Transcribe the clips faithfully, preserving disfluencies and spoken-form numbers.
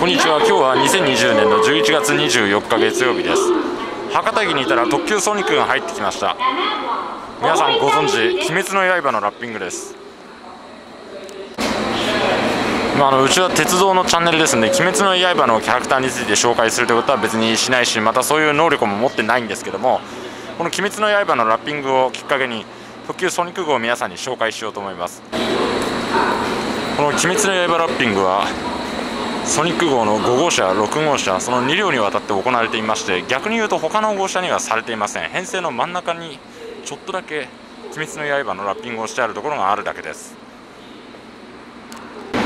こんにちは。今日はにせんにじゅうねんのじゅういちがつにじゅうよっか月曜日です。博多駅にいたら特急ソニックが入ってきました。皆さんご存知、鬼滅の刃のラッピングです。まあ、あのうちは鉄道のチャンネルですので、鬼滅の刃のキャラクターについて紹介するということは別にしないし、またそういう能力も持ってないんですけども、この鬼滅の刃のラッピングをきっかけに特急ソニック号を皆さんに紹介しようと思います。この鬼滅の刃ラッピングはソニック号のごごうしゃろくごうしゃそのにりょうにわたって行われていまして、逆に言うと他の号車にはされていません。編成の真ん中にちょっとだけ鬼滅の刃のラッピングをしてあるところがあるだけです。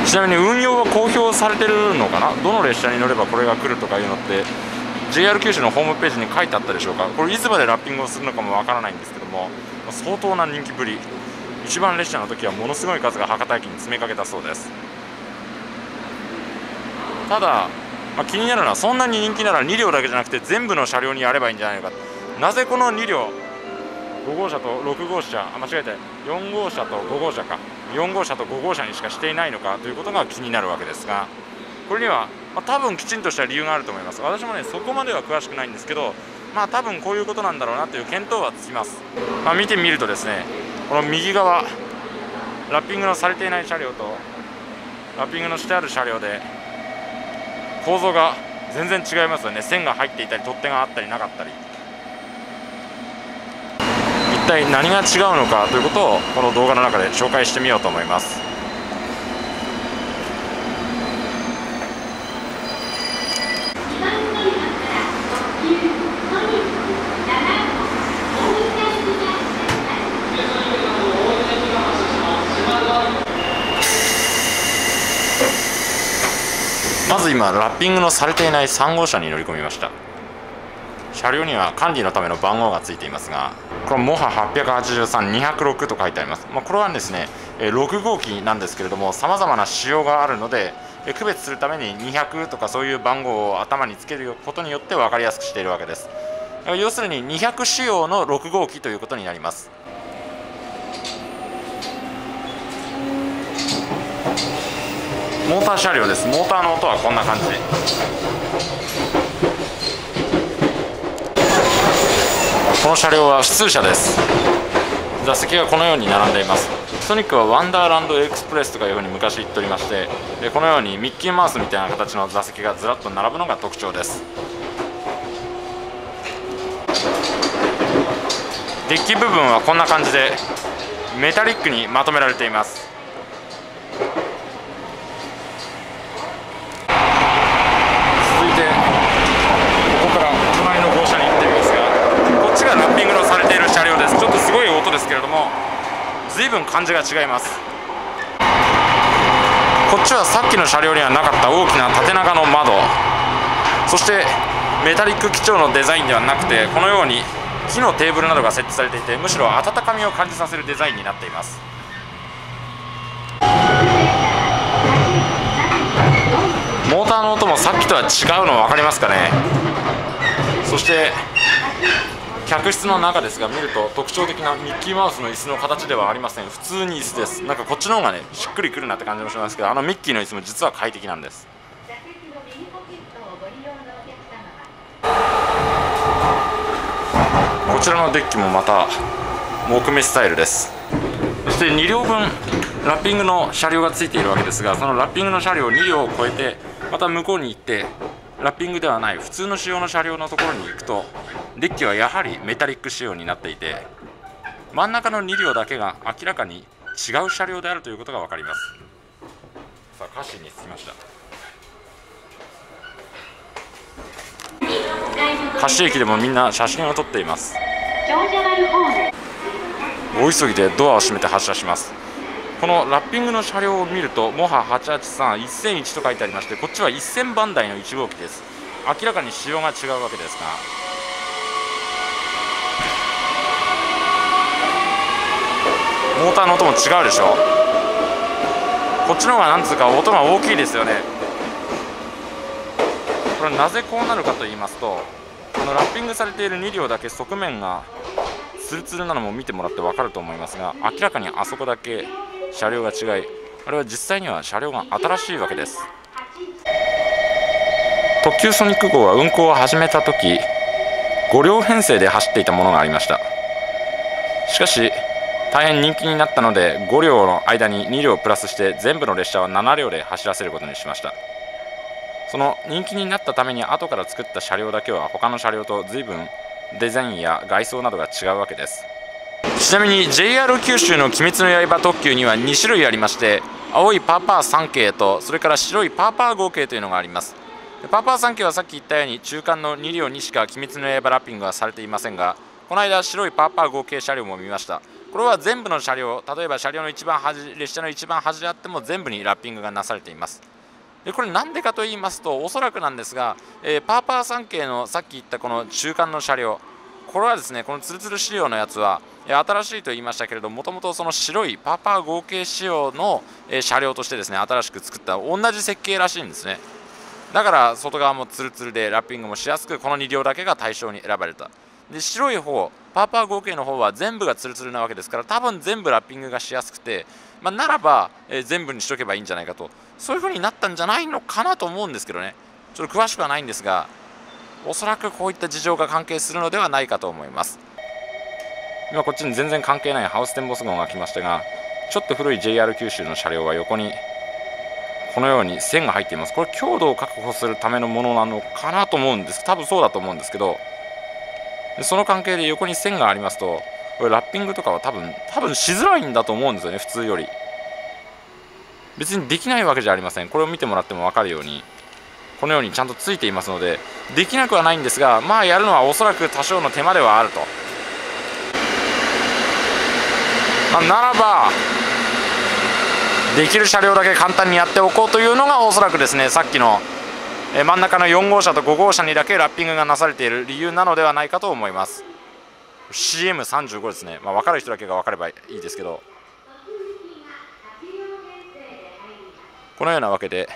ちなみに運用は公表されてるのかな、どの列車に乗ればこれが来るとかいうのって ジェイアール 九州のホームページに書いてあったでしょうか。これいつまでラッピングをするのかもわからないんですけども、相当な人気ぶり。一番列車の時はものすごい数が博多駅に詰めかけたそうです。ただ、まあ、気になるのは、そんなに人気ならにりょうだけじゃなくて全部の車両にやればいいんじゃないか。なぜこのにりょう、ごごうしゃとろくごうしゃ、あ間違えてよんごうしゃとごごうしゃか、よんごうしゃとごごうしゃにしかしていないのかということが気になるわけですが、これには、まあ、多分きちんとした理由があると思います。私もね、そこまでは詳しくないんですけど、まあ多分こういうことなんだろうなという見当はつきます。まあ、見てみるとですね、この右側、ラッピングのされていない車両とラッピングのしてある車両で構造が全然違いますよね。線が入っていたり取っ手があったりなかったり、一体何が違うのかということをこの動画の中で紹介してみようと思います。まず今ラッピングのされていないさんごうしゃに乗り込みました。車両には管理のための番号がついていますが、これモハはちはちさんにまるろくと書いてあります。まあ、これはですねろくごうきなんですけれども、さまざまな仕様があるので区別するためににひゃくとかそういう番号を頭につけることによって分かりやすくしているわけです。要するににひゃく仕様のろくごうきということになります。モーター車両です。モーターの音はこんな感じ。この車両は普通車です。座席がこのように並んでいます。ソニックはワンダーランドエクスプレスとかいうふうに昔言っておりまして、このようにミッキーマウスみたいな形の座席がずらっと並ぶのが特徴です。デッキ部分はこんな感じでメタリックにまとめられています。随分感じが違います。こっちはさっきの車両にはなかった大きな縦長の窓、そしてメタリック基調のデザインではなくて、このように木のテーブルなどが設置されていて、むしろ温かみを感じさせるデザインになっています。モーターの音もさっきとは違うの分かりますかね。そして客室の中ですが、見ると特徴的なミッキーマウスの椅子の形ではありません。普通に椅子です。なんかこっちの方がね、しっくりくるなって感じもしますけど、あのミッキーの椅子も実は快適なんです。こちらのデッキもまた木目スタイルです。そしてにりょうぶんラッピングの車両がついているわけですが、そのラッピングの車両にりょうを超えて、また向こうに行ってラッピングではない普通の仕様の車両のところに行くと、デッキはやはりメタリック仕様になっていて、真ん中のにりょうだけが明らかに違う車両であるということが分かります。さあ、歌詞に着きました。歌詞駅でもみんな写真を撮っています。大急ぎでドアを閉めて発車します。このラッピングの車両を見ると、モハはちはちさんいちまるいちと書いてありまして、こっちはせんばんだいのいちごうきです。明らかに仕様が違うわけですが、モーターの音も違うでしょ。こっちの方がなんつうか音が大きいですよね。これなぜこうなるかと言いますと、このラッピングされているにりょうだけ側面がツルツルなのも見てもらって分かると思いますが、明らかにあそこだけ車両が違い、あれは実際には車両が新しいわけです。特急ソニック号は運行を始めた時ごりょうへんせいで走っていたものがありました。しかし大変人気になったのでごりょうの間ににりょうプラスして全部の列車はななりょうで走らせることにしました。その人気になったために後から作った車両だけは他の車両と随分デザインや外装などが違うわけです。ちなみに ジェイアール 九州の鬼滅の刃特急にはにしゅるいありまして、青いパーパーさんけいとそれから白いパーパーごけいというのがあります。パーパーさんけいはさっき言ったように中間のにりょうにしか鬼滅の刃ラッピングはされていませんが、この間白いパーパーごけい車両も見ました。これは全部の車両、例えば車両の一番端、列車の一番端であっても全部にラッピングがなされています。でこれなんでかと言いますと、おそらくなんですが、えー、パーパーさんけいのさっき言ったこの中間の車両、これはですね、このツルツル仕様のやつは新しいと言いましたけれども、もともとその白いパーパー合計仕様の車両としてですね、新しく作った同じ設計らしいんですね。だから外側もツルツルでラッピングもしやすく、このにりょうだけが対象に選ばれた。で白い方パーパー合計の方は全部がツルツルなわけですから、多分全部ラッピングがしやすくて、まあ、ならば、えー、全部にしとけばいいんじゃないかと、そういう風になったんじゃないのかなと思うんですけどね。ちょっと詳しくはないんですが、おそらくこういった事情が関係するのではないかと思います。今こっちに全然関係ないハウステンボス号が来ましたが、ちょっと古い ジェイアール 九州の車両は横にこのように線が入っています。これ強度を確保するためのものなのかなと思うんです。多分そうだと思うんですけど、その関係で横に線がありますと、これラッピングとかは多分多分しづらいんだと思うんですよね、普通より。別にできないわけじゃありません。これを見てもらっても分かるように、このようにちゃんとついていますので、できなくはないんですが、まあやるのはおそらく多少の手間ではあると。まあ、ならばできる車両だけ簡単にやっておこうというのが、おそらくですね、さっきの真ん中のよんごうしゃとごごうしゃにだけラッピングがなされている理由なのではないかと思います。 シーエムさんじゅうご ですね、まあ、分かる人だけが分かればいいですけど、このようなわけで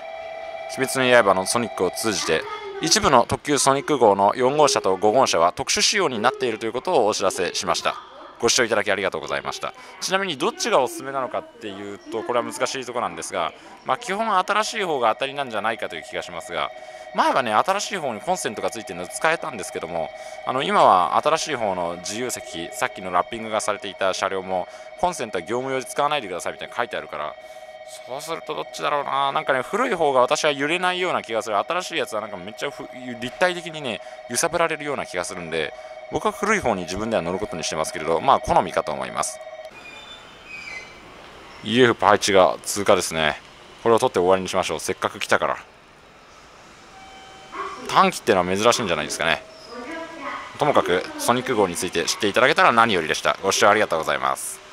鬼滅の刃のソニックを通じて一部の特急ソニック号のよんごうしゃとごごうしゃは特殊仕様になっているということをお知らせしました。ご視聴いただきありがとうございました。ちなみにどっちがおすすめなのかっていうと、これは難しいところなんですが、まあ、基本新しい方が当たりなんじゃないかという気がしますが、前はね、新しい方にコンセントがついてるので使えたんですけども、あの今は新しい方の自由席、さっきのラッピングがされていた車両もコンセントは業務用で使わないでくださいみたいに書いてあるから、そうするとどっちだろうな。なんかね、古い方が私は揺れないような気がする。新しいやつはなんかめっちゃ立体的にね、揺さぶられるような気がするんで、僕は古い方に自分では乗ることにしてますけれど、まあ好みかと思います。 イーエフ 配置が通過ですね。これを取って終わりにしましょう。せっかく来たから。短期ってのは珍しいんじゃないですかね。ともかくソニック号について知っていただけたら何よりでした。ご視聴ありがとうございます。